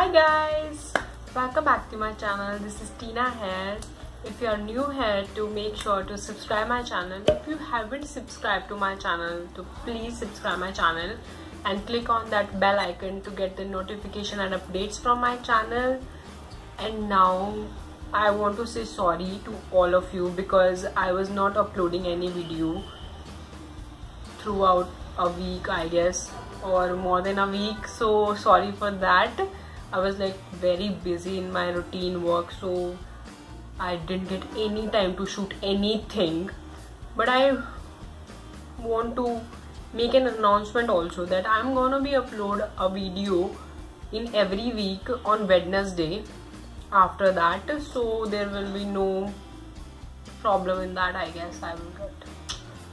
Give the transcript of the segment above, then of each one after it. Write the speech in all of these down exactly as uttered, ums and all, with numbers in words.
Hi guys, welcome back to my channel. This is Tina Hair. If you are new here, to make sure to subscribe my channel. If you haven't subscribed to my channel, to please subscribe my channel and click on that bell icon to get the notification and updates from my channel. And now I want to say sorry to all of you because I was not uploading any video throughout a week, I guess, or more than a week. So sorry for that. I was like very busy in my routine work, so I didn't get any time to shoot anything. But I want to make an announcement also that I'm gonna be upload a video in every week on Wednesday after that, so there will be no problem in that, I guess. I will get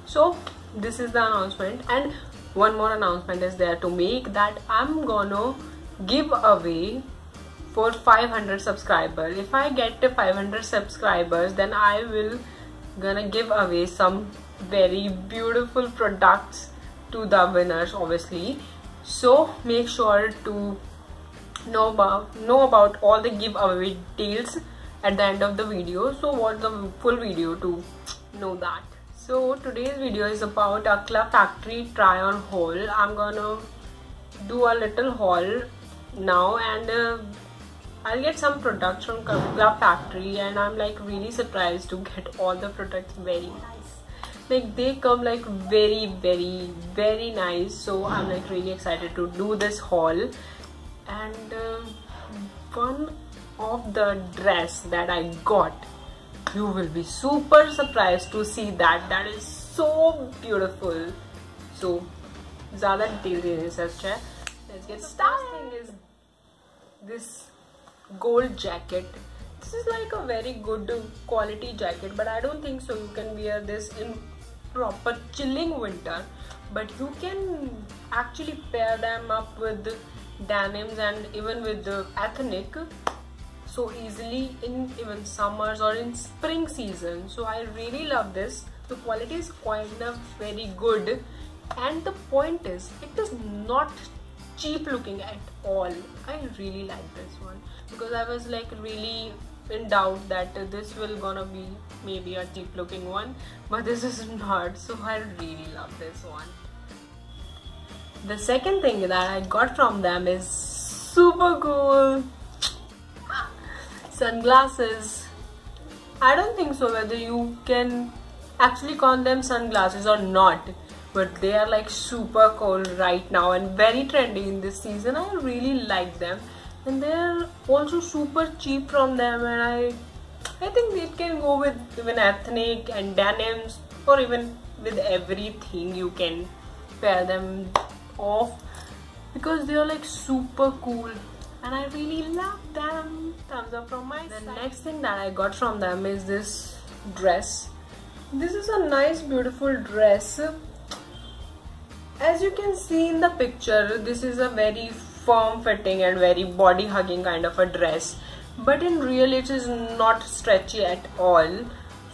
so this is the announcement. And one more announcement is there to make, that I'm gonna give away for five hundred subscribers. If I get to five hundred subscribers, then I will gonna give away some very beautiful products to the winners, obviously. So make sure to know about know about all the giveaway details at the end of the video. So watch the full video to know that. So today's video is about a Club Factory try on haul. I'm gonna do a little haul now, and uh, I'll get some products from Club Factory, and I'm like really surprised to get all the products very nice. Like they come like very very very nice, so I'm like really excited to do this haul. And uh, one of the dress that I got, you will be super surprised to see that. That is so beautiful. So, ज़्यादा detail देने से अच्छा है. Let's get started. First thing is this gold jacket. This is like a very good quality jacket, but I don't think so you can wear this in proper chilling winter. But you can actually pair them up with denims and even with the ethnic so easily in even summers or in spring season. So I really love this. The quality is quite enough, very good, and the point is it is not cheap looking at all. I really like this one because I was like really in doubt that this will gonna be maybe a cheap looking one, but this is not. So I really love this one. The second thing that I got from them is super cool. Sunglasses. I don't think so whether you can actually call them sunglasses or not, but they are like super cool right now and very trendy in this season. I really like them, and they're also super cheap from them, and I I think it can go with even ethnic and denims, or even with everything you can pair them off because they are like super cool, and I really love them. Thumbs up from my side. The next thing that I got from them is this dress. This is a nice beautiful dress. As you can see in the picture, this is a very firm fitting and very body hugging kind of a dress, but in real it is not stretchy at all.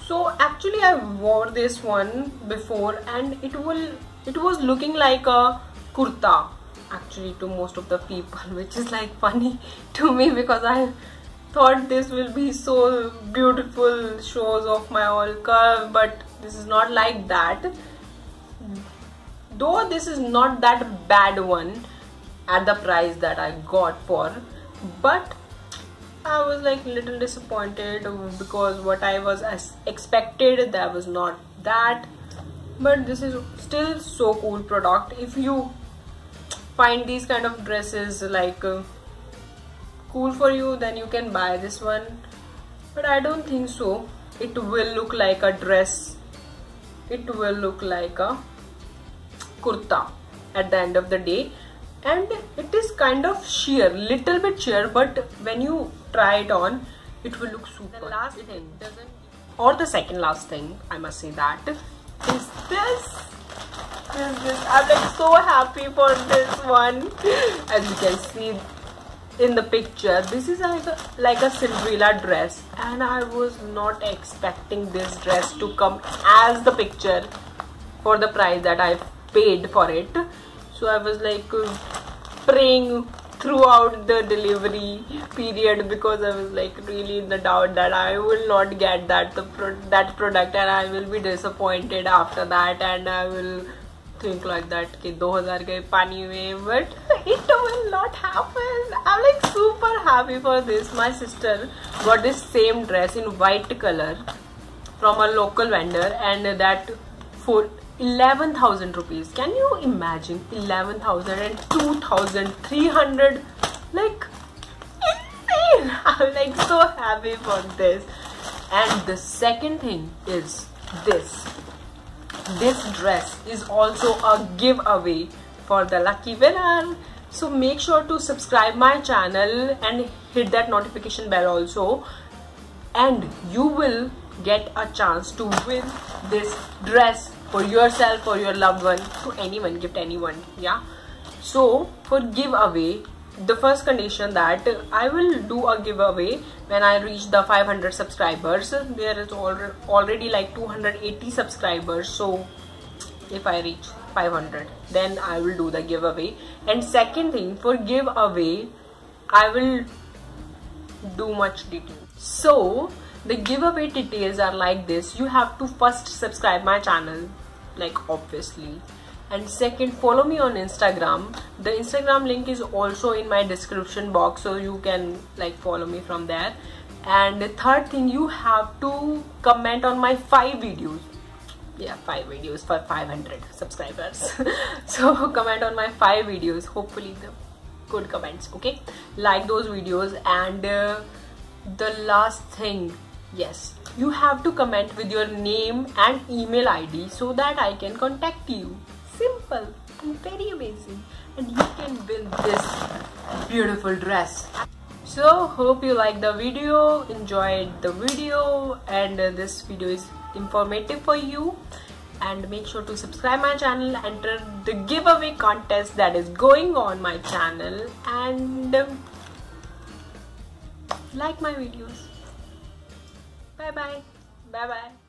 So actually I wore this one before, and it will it was looking like a kurta actually to most of the people, which is like funny to me because I thought this will be so beautiful, shows off my all curve, but this is not like that. Though this is not that bad one at the price that I got for, but I was like little disappointed because what I was expected that was not that. But this is still so cool product. If you find these kind of dresses like uh, cool for you, then you can buy this one. But I don't think so it will look like a dress. It will look like a kurta at the end of the day, and it is kind of sheer, little bit sheer, but when you try it on it will look super. The last thing, or the second last thing I must say, that is this. Is this. I'm like so happy for this one. As you can see in the picture, this is like a, like a Cinderella dress, and I was not expecting this dress to come as the picture for the price that I paid for it. So I was like praying throughout the delivery period, because I was like really in the doubt that I will not get that the pro that product, and I will be disappointed after that, and I will think like that ki two thousand gaye pani mein, but it will not happen. I'm like super happy for this. My sister got this same dress in white color from a local vendor, and that for eleven thousand rupees. Can you imagine eleven thousand and two thousand three hundred? Like insane. I'm like so happy for this. And the second thing is this. This dress is also a giveaway for the lucky winner. So make sure to subscribe my channel and hit that notification bell also, and you will get a chance to win this dress for yourself, for your loved one, to anyone, gift anyone. Yeah. So for giveaway, the first condition that I will do a giveaway when I reach the five hundred subscribers. There is already like two hundred eighty subscribers, so if I reach five hundred, then I will do the giveaway. And second thing, for giveaway I will do much detail. So the giveaway details are like this. You have to first subscribe my channel, like obviously, and second follow me on Instagram. The Instagram link is also in my description box, so you can like follow me from there. And the third thing, you have to comment on my five videos. Yeah, five videos for five hundred subscribers. So comment on my five videos, hopefully the good comments. Okay, like those videos. And uh, the last thing, yes, you have to comment with your name and email I D so that I can contact you. Simple and very amazing, and you can win this beautiful dress. So hope you like the video, enjoyed the video, and uh, this video is informative for you. And make sure to subscribe my channel, enter the giveaway contest that is going on my channel, and uh, like my videos. Bye bye. Bye bye.